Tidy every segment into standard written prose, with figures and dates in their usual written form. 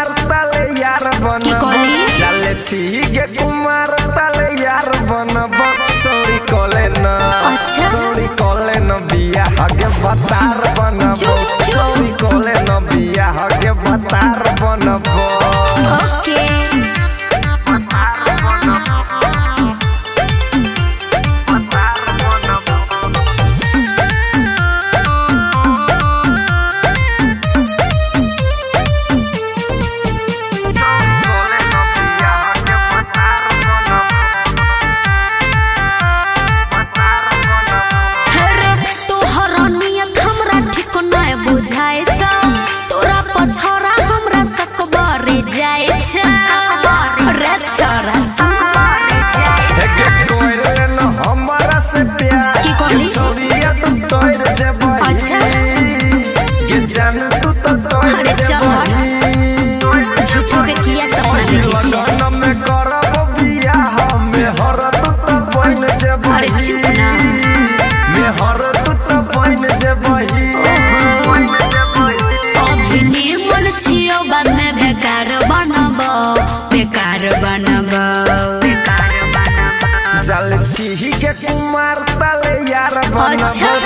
कुमार ताले यार बनबो चले छी गे कुमार ताले यार बनबो छौरी कोलेन बियाह गे भतार बनबो छौरी कोलेन बियाह गे भतार बनबो कुमार ताले यार बनबो जाले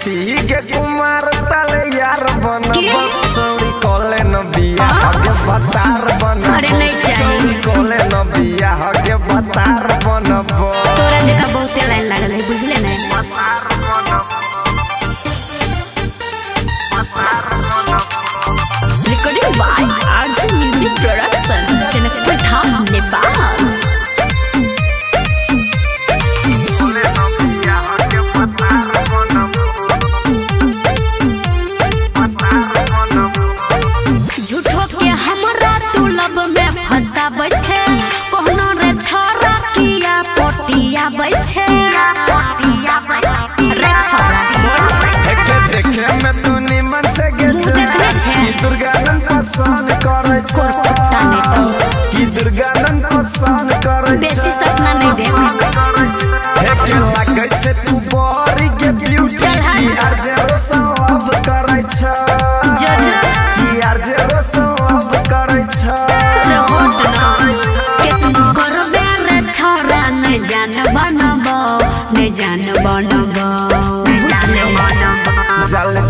छी गे कुमार ताले यार बनबो छौरी कोलेन बियाह गे भतार बनबो छौरी कोलेन बियाह गे भतार बनबो तोरा जेका बहुते लाइन लागल है बुझले नै भतार बनबो recording by RJ music production Janakpur Dham Nepal.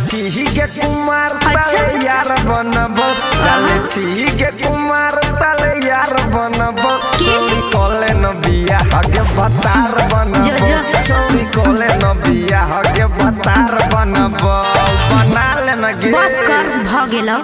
छी गे कुमार ताले यार बनबो छौरी कोलेन बियाह गे भतार बनबो छौरी कोलेन बियाह गे भतार बनबो बना लेना गे बस कर भ गेलौ।